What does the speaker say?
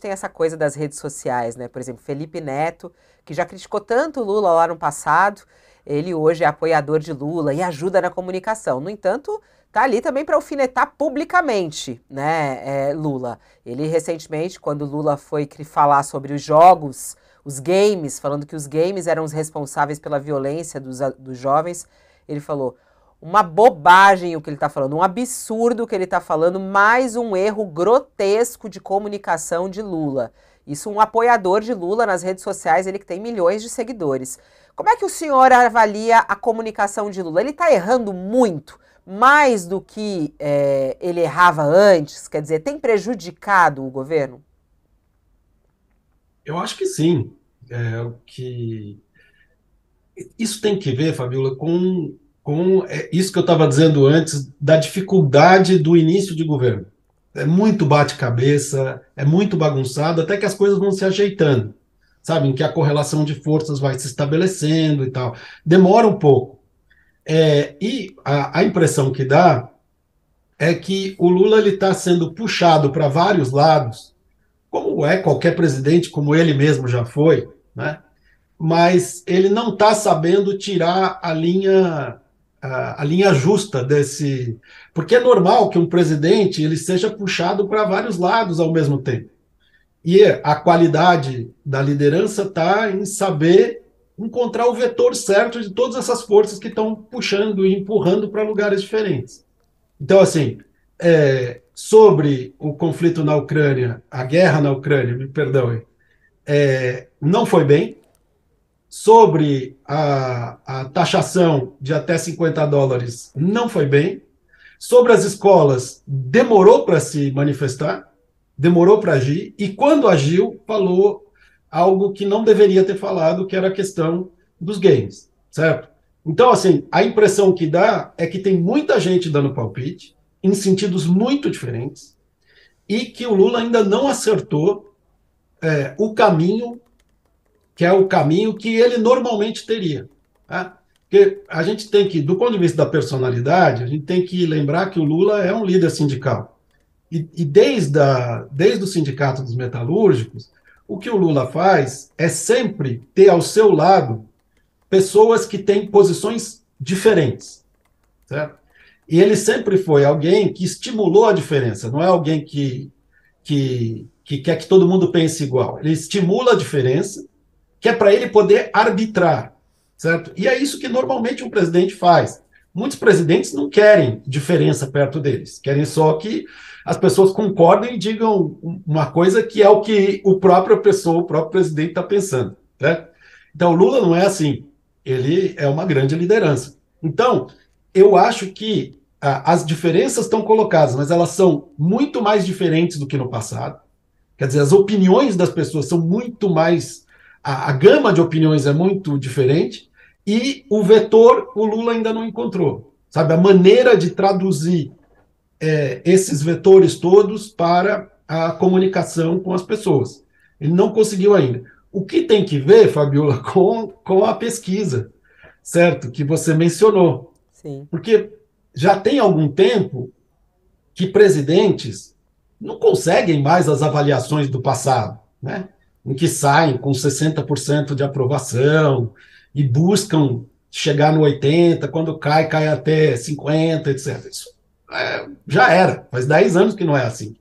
Tem essa coisa das redes sociais, né? Por exemplo, Felipe Neto, que já criticou tanto o Lula lá no passado, ele hoje é apoiador de Lula e ajuda na comunicação. No entanto, tá ali também para alfinetar publicamente, né, Lula. Ele recentemente, quando Lula foi falar sobre os jogos, os games, falando que os games eram os responsáveis pela violência dos jovens, ele falou uma bobagem o que ele está falando, um absurdo o que ele está falando, mais um erro grotesco de comunicação de Lula. Isso um apoiador de Lula nas redes sociais, ele que tem milhões de seguidores. Como é que o senhor avalia a comunicação de Lula? Ele está errando muito, mais do que ele errava antes? Quer dizer, tem prejudicado o governo? Eu acho que sim. Isso tem que ver, Fabíola, com isso que eu estava dizendo antes, da dificuldade do início de governo. É muito bate-cabeça, é muito bagunçado, até que as coisas vão se ajeitando, sabe? Em que a correlação de forças vai se estabelecendo e tal. Demora um pouco. E a impressão que dá é que o Lula está sendo puxado para vários lados, como é qualquer presidente, como ele mesmo já foi, né? Mas ele não está sabendo tirar a linha justa desse... Porque é normal que um presidente ele seja puxado para vários lados ao mesmo tempo. E a qualidade da liderança está em saber encontrar o vetor certo de todas essas forças que estão puxando e empurrando para lugares diferentes. Então, assim, sobre o conflito na Ucrânia, a guerra na Ucrânia, me perdoem, não foi bem. Sobre a taxação de até $50, não foi bem. Sobre as escolas, demorou para se manifestar, demorou para agir, e quando agiu, falou algo que não deveria ter falado, que era a questão dos games, certo? Então, assim, a impressão que dá é que tem muita gente dando palpite, em sentidos muito diferentes, e que o Lula ainda não acertou o caminho que é o caminho que ele normalmente teria. Tá? Porque a gente tem que, do ponto de vista da personalidade, a gente tem que lembrar que o Lula é um líder sindical. E desde o Sindicato dos Metalúrgicos, o que o Lula faz é sempre ter ao seu lado pessoas que têm posições diferentes. Certo? E ele sempre foi alguém que estimulou a diferença, não é alguém que quer que todo mundo pense igual. Ele estimula a diferença, que é para ele poder arbitrar, certo? E é isso que normalmente um presidente faz. Muitos presidentes não querem diferença perto deles, querem só que as pessoas concordem e digam uma coisa que é o que o próprio presidente está pensando, certo? Então, o Lula não é assim, ele é uma grande liderança. Então, eu acho que as diferenças estão colocadas, mas elas são muito mais diferentes do que no passado. Quer dizer, as opiniões das pessoas são muito mais... A gama de opiniões é muito diferente e o vetor o Lula ainda não encontrou, sabe? A maneira de traduzir esses vetores todos para a comunicação com as pessoas. Ele não conseguiu ainda. O que tem que ver, Fabiola, com a pesquisa, certo? Que você mencionou. Sim. Porque já tem algum tempo que presidentes não conseguem mais as avaliações do passado, né? Em que saem com 60% de aprovação e buscam chegar no 80%, quando cai até 50%, etc. Isso já era, faz 10 anos que não é assim.